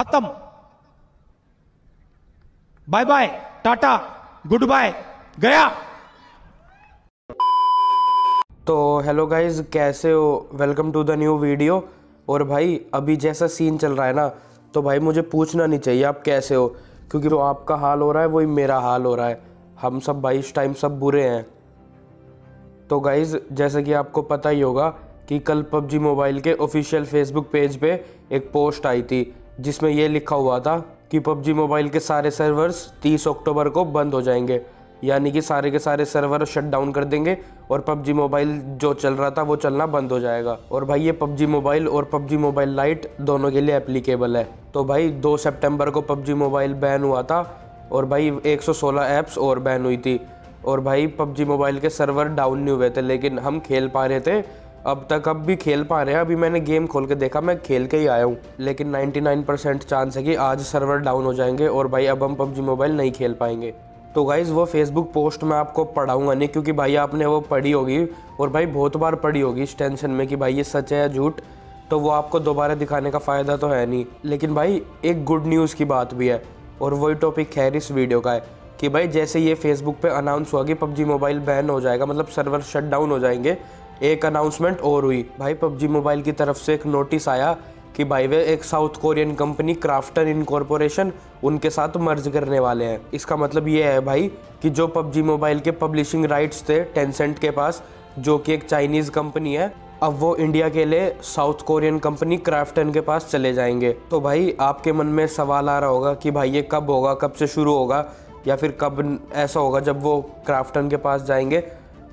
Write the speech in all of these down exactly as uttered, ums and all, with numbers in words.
खत्म, bye bye, Tata, good bye, गया। तो हेलो गाइज, कैसे हो? Welcome to the new video. और भाई अभी जैसा सीन चल रहा है ना, तो भाई मुझे पूछना नहीं चाहिए आप कैसे हो, क्योंकि जो आपका हाल हो रहा है वही मेरा हाल हो रहा है। हम सब भाई इस टाइम सब बुरे हैं। तो गाइज़ जैसे कि आपको पता ही होगा कि कल पबजी मोबाइल के ऑफिशियल फेसबुक पेज पे एक पोस्ट आई थी जिसमें यह लिखा हुआ था कि पबजी मोबाइल के सारे सर्वर्स तीस अक्टूबर को बंद हो जाएंगे, यानी कि सारे के सारे सर्वर शट डाउन कर देंगे और पबजी मोबाइल जो चल रहा था वो चलना बंद हो जाएगा। और भाई ये पबजी मोबाइल और पबजी मोबाइल लाइट दोनों के लिए एप्लीकेबल है। तो भाई दो सितंबर को पबजी मोबाइल बैन हुआ था और भाई एक सौ सोलह ऐप्स और बैन हुई थी। और भाई पबजी मोबाइल के सर्वर डाउन नहीं हुए थे, लेकिन हम खेल पा रहे थे अब तक, अब भी खेल पा रहे हैं। अभी मैंने गेम खोल के देखा, मैं खेल के ही आया हूँ, लेकिन निन्यानवे परसेंट चांस है कि आज सर्वर डाउन हो जाएंगे और भाई अब हम पबजी मोबाइल नहीं खेल पाएंगे। तो गाइज़ वो फेसबुक पोस्ट मैं आपको पढ़ाऊंगा नहीं, क्योंकि भाई आपने वो पढ़ी होगी और भाई बहुत बार पढ़ी होगी इस टेंशन में कि भाई ये सच है या झूठ, तो वो आपको दोबारा दिखाने का फ़ायदा तो है नहीं। लेकिन भाई एक गुड न्यूज़ की बात भी है और वही टॉपिक खैर इस वीडियो का है कि भाई जैसे ये फेसबुक पे अनाउंस हुआ कि पबजी मोबाइल बैन हो जाएगा, मतलब सर्वर शट डाउन हो जाएंगे, एक अनाउंसमेंट और हुई। भाई पबजी मोबाइल की तरफ से एक नोटिस आया कि भाई वे एक south Korean company Krafton Inc corporation उनके साथ मर्ज करने वाले हैं। इसका मतलब ये है भाई कि जो पबजी मोबाइल के पब्लिशिंग राइट्स थे टेंसेंट के पास, जो कि एक चाइनीज़ कंपनी है, अब वो इंडिया के लिए साउथ कोरियन कंपनी क्राफ्टन के पास चले जाएंगे। तो भाई आपके मन में सवाल आ रहा होगा कि भाई ये कब होगा, कब से शुरू होगा, या फिर कब ऐसा होगा जब वो क्राफ्टन के पास जाएंगे।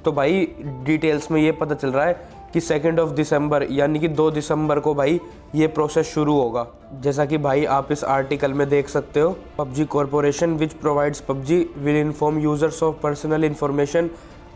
तो भाई डिटेल्स में ये पता चल रहा है कि सेकेंड ऑफ दिसंबर यानी कि दो दिसंबर को भाई ये प्रोसेस शुरू होगा। जैसा कि भाई आप इस आर्टिकल में देख सकते हो, PUBG corporation which provides PUBG will inform users of personal information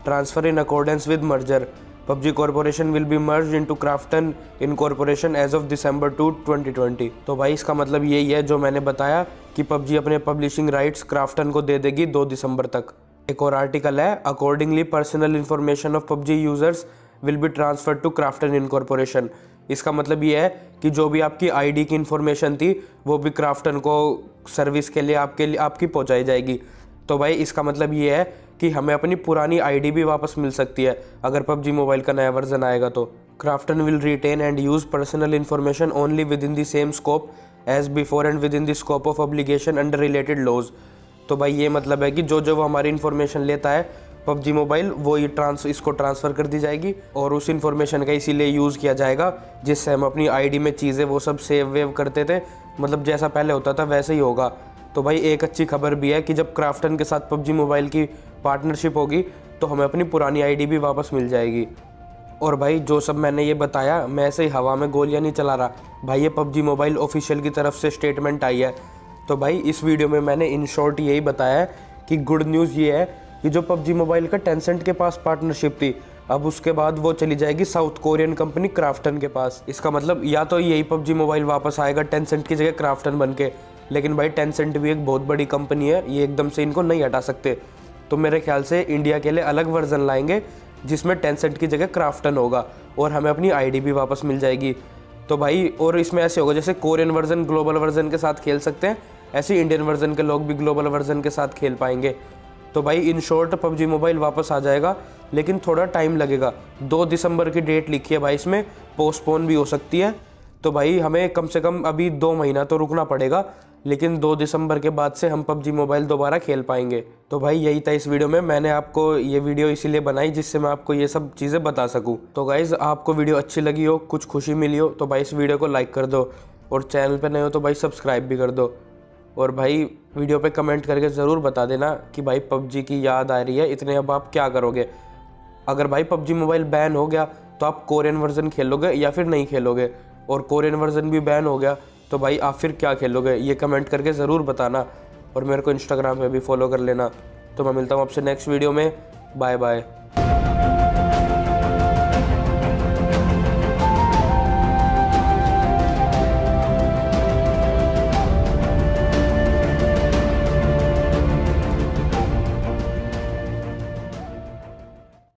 transfer in accordance with merger. PUBG corporation will be merge into Krafton Inc corporation as of December two twenty twenty. तो भाई इसका मतलब यही है जो मैंने बताया कि पबजी अपने पब्लिशिंग राइट्स क्राफ्टन को दे देगी दो दिसंबर तक। एक और आर्टिकल है, accordingly personal information of PUBG users will be transfer to Krafton Inc corporation. इसका मतलब ये है कि जो भी आपकी आईडी की इन्फॉर्मेशन थी वो भी क्राफ्टन को सर्विस के लिए आपके लिए आपकी पहुंचाई जाएगी। तो भाई इसका मतलब ये है कि हमें अपनी पुरानी आईडी भी वापस मिल सकती है अगर पबजी मोबाइल का नया वर्जन आएगा तो। Krafton will retain and use personal information only within the same scope as before and within the scope of obligation under related laws. तो भाई ये मतलब है कि जो जो हमारी इन्फॉर्मेशन लेता है पबजी मोबाइल, वो ये ट्रांस इसको ट्रांसफ़र कर दी जाएगी और उस इन्फॉर्मेशन का इसीलिए यूज़ किया जाएगा जिससे हम अपनी आईडी में चीज़ें वो सब सेव वेव करते थे, मतलब जैसा पहले होता था वैसे ही होगा। तो भाई एक अच्छी खबर भी है कि जब क्राफ्टन के साथ पबजी मोबाइल की पार्टनरशिप होगी तो हमें अपनी पुरानी आईडी भी वापस मिल जाएगी। और भाई जो सब मैंने ये बताया, मैं ऐसे ही हवा में गोलियाँ नहीं चला रहा, भाई ये पबजी मोबाइल ऑफिशियल की तरफ से स्टेटमेंट आई है। तो भाई इस वीडियो में मैंने इन शॉर्ट यही बताया है कि गुड न्यूज़ ये है कि जो पबजी मोबाइल का टेंसेंट के पास पार्टनरशिप थी, अब उसके बाद वो चली जाएगी साउथ कोरियन कंपनी क्राफ्टन के पास। इसका मतलब या तो यही पबजी मोबाइल वापस आएगा टेंसेंट की जगह क्राफ्टन बन के, लेकिन भाई टेंसेंट भी एक बहुत बड़ी कंपनी है, ये एकदम से इनको नहीं हटा सकते। तो मेरे ख्याल से इंडिया के लिए अलग वर्जन लाएंगे जिसमें टेंसेंट की जगह क्राफ्टन होगा और हमें अपनी आई डी भी वापस मिल जाएगी। तो भाई और इसमें ऐसे होगा जैसे कोरियन वर्जन ग्लोबल वर्जन के साथ खेल सकते हैं, ऐसे इंडियन वर्जन के लोग भी ग्लोबल वर्जन के साथ खेल पाएंगे। तो भाई इन शॉर्ट पबजी मोबाइल वापस आ जाएगा, लेकिन थोड़ा टाइम लगेगा। दो दिसंबर की डेट लिखी है भाई, इसमें पोस्टपोन भी हो सकती है। तो भाई हमें कम से कम अभी दो महीना तो रुकना पड़ेगा, लेकिन दो दिसंबर के बाद से हम पबजी मोबाइल दोबारा खेल पाएंगे। तो भाई यही था इस वीडियो में, मैंने आपको ये वीडियो इसीलिए बनाई जिससे मैं आपको ये सब चीज़ें बता सकूँ। तो गाइज़ आपको वीडियो अच्छी लगी हो, कुछ खुशी मिली हो, तो भाई इस वीडियो को लाइक कर दो और चैनल पर नए हो तो भाई सब्सक्राइब भी कर दो। और भाई वीडियो पे कमेंट करके ज़रूर बता देना कि भाई पबजी की याद आ रही है, इतने अब आप क्या करोगे? अगर भाई पबजी मोबाइल बैन हो गया तो आप कोरियन वर्जन खेलोगे या फिर नहीं खेलोगे, और कोरियन वर्जन भी बैन हो गया तो भाई आप फिर क्या खेलोगे? ये कमेंट करके ज़रूर बताना और मेरे को इंस्टाग्राम पे भी फॉलो कर लेना। तो मैं मिलता हूँ आपसे नेक्स्ट वीडियो में, बाय बाय।